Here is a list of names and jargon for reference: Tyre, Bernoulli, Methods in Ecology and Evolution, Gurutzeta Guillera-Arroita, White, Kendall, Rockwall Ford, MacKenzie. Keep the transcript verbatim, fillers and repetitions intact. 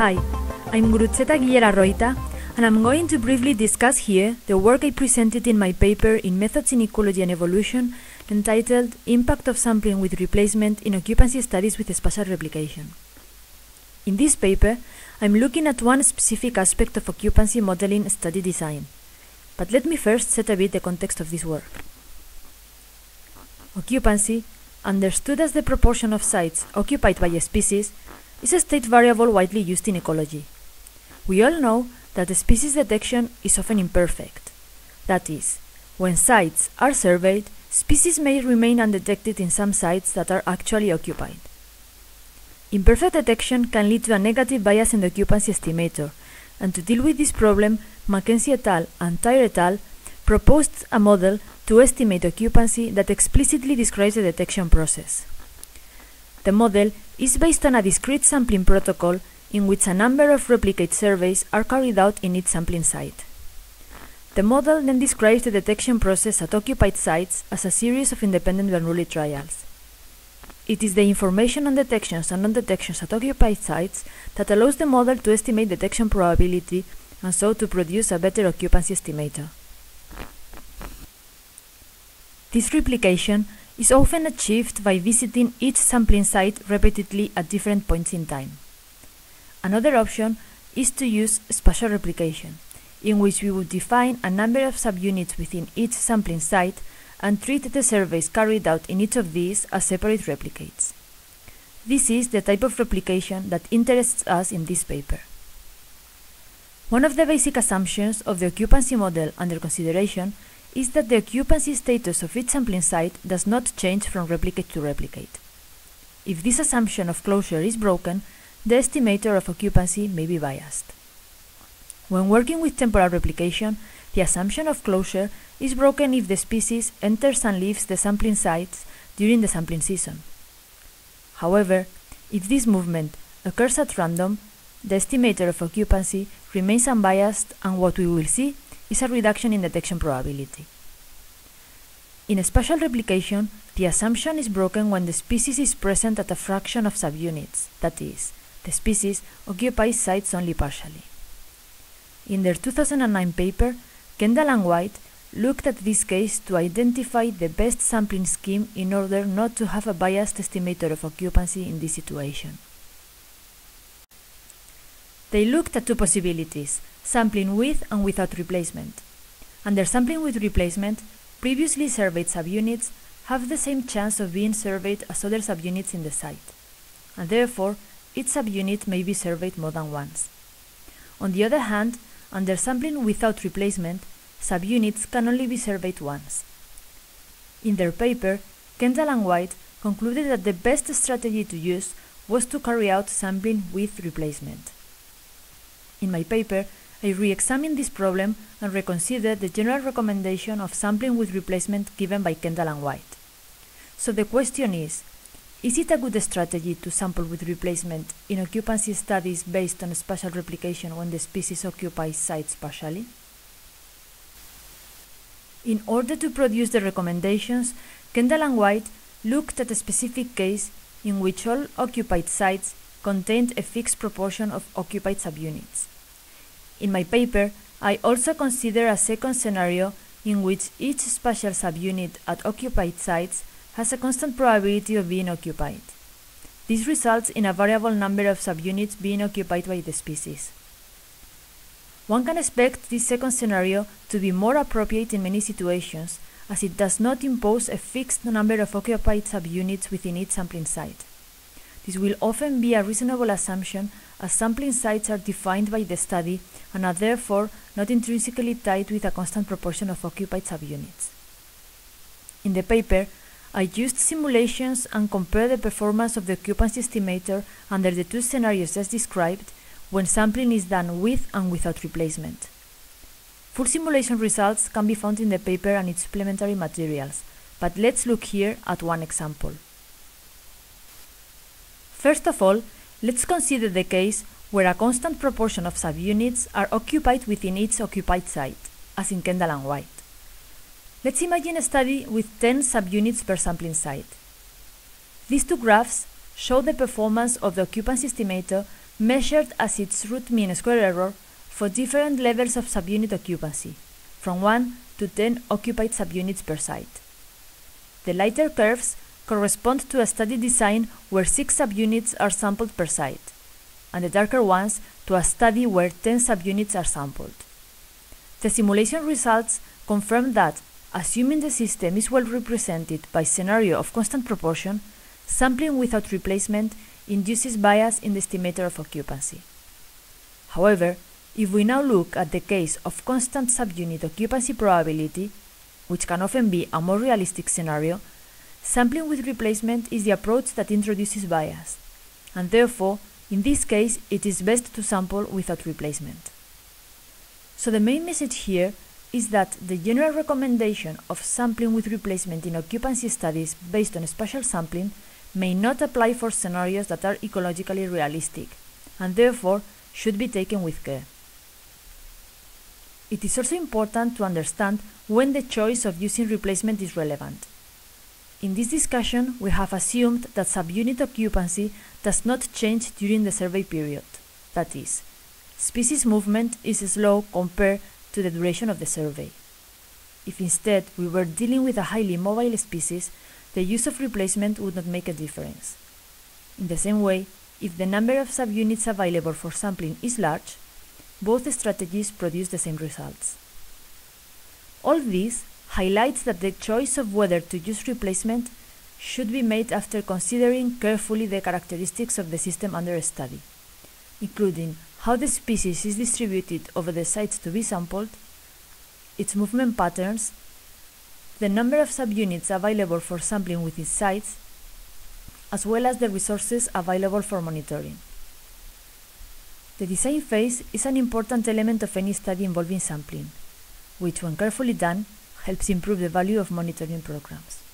Hi, I'm Gurutzeta Guillera-Arroita, and I'm going to briefly discuss here the work I presented in my paper in Methods in Ecology and Evolution entitled Impact of Sampling with Replacement in Occupancy Studies with Spatial Replication. In this paper, I'm looking at one specific aspect of occupancy modeling study design. But let me first set a bit the context of this work. Occupancy, understood as the proportion of sites occupied by a species, is a state variable widely used in ecology. We all know that the species detection is often imperfect. That is, when sites are surveyed, species may remain undetected in some sites that are actually occupied. Imperfect detection can lead to a negative bias in the occupancy estimator, and to deal with this problem, MacKenzie et al. And Tyre et al. Proposed a model to estimate occupancy that explicitly describes the detection process. The model is based on a discrete sampling protocol in which a number of replicate surveys are carried out in each sampling site. The model then describes the detection process at occupied sites as a series of independent Bernoulli trials. It is the information on detections and non-detections at occupied sites that allows the model to estimate detection probability and so to produce a better occupancy estimator. This replication is often achieved by visiting each sampling site repeatedly at different points in time. Another option is to use spatial replication, in which we would define a number of subunits within each sampling site and treat the surveys carried out in each of these as separate replicates. This is the type of replication that interests us in this paper. One of the basic assumptions of the occupancy model under consideration is that the occupancy status of each sampling site does not change from replicate to replicate. If this assumption of closure is broken, the estimator of occupancy may be biased. When working with temporal replication, the assumption of closure is broken if the species enters and leaves the sampling sites during the sampling season. However, if this movement occurs at random, the estimator of occupancy remains unbiased, and what we will see is a reduction in detection probability. In spatial replication, the assumption is broken when the species is present at a fraction of subunits, that is, the species occupies sites only partially. In their two thousand nine paper, Kendall and White looked at this case to identify the best sampling scheme in order not to have a biased estimator of occupancy in this situation. They looked at two possibilities, sampling with and without replacement. Under sampling with replacement, previously surveyed subunits have the same chance of being surveyed as other subunits in the site, and therefore, each subunit may be surveyed more than once. On the other hand, under sampling without replacement, subunits can only be surveyed once. In their paper, Kendall and White concluded that the best strategy to use was to carry out sampling with replacement. In my paper, I re-examined this problem and reconsidered the general recommendation of sampling with replacement given by Kendall and White. So the question is, is it a good strategy to sample with replacement in occupancy studies based on spatial replication when the species occupies sites partially? In order to produce the recommendations, Kendall and White looked at a specific case in which all occupied sites contained a fixed proportion of occupied subunits. In my paper, I also consider a second scenario in which each spatial subunit at occupied sites has a constant probability of being occupied. This results in a variable number of subunits being occupied by the species. One can expect this second scenario to be more appropriate in many situations, as it does not impose a fixed number of occupied subunits within each sampling site. This will often be a reasonable assumption, as sampling sites are defined by the study and are therefore not intrinsically tied with a constant proportion of occupied subunits. In the paper, I used simulations and compared the performance of the occupancy estimator under the two scenarios as described when sampling is done with and without replacement. Full simulation results can be found in the paper and its supplementary materials, but let's look here at one example. First of all, let's consider the case where a constant proportion of subunits are occupied within each occupied site, as in Kendall and White. Let's imagine a study with ten subunits per sampling site. These two graphs show the performance of the occupancy estimator measured as its root mean square error for different levels of subunit occupancy, from one to ten occupied subunits per site. The lighter curves correspond to a study design where six subunits are sampled per site, and the darker ones to a study where ten subunits are sampled. The simulation results confirm that, assuming the system is well represented by scenario of constant proportion, sampling without replacement induces bias in the estimator of occupancy. However, if we now look at the case of constant subunit occupancy probability, which can often be a more realistic scenario, sampling with replacement is the approach that introduces bias, and therefore, in this case, it is best to sample without replacement. So the main message here is that the general recommendation of sampling with replacement in occupancy studies based on spatial sampling may not apply for scenarios that are ecologically realistic, and therefore should be taken with care. It is also important to understand when the choice of using replacement is relevant. In this discussion, we have assumed that subunit occupancy does not change during the survey period, that is, species movement is slow compared to the duration of the survey. If instead we were dealing with a highly mobile species, the use of replacement would not make a difference. In the same way, if the number of subunits available for sampling is large, both strategies produce the same results. All this highlights that the choice of whether to use replacement should be made after considering carefully the characteristics of the system under study, including how the species is distributed over the sites to be sampled, its movement patterns, the number of subunits available for sampling within sites, as well as the resources available for monitoring. The design phase is an important element of any study involving sampling, which, when carefully done, helps improve the value of monitoring programs.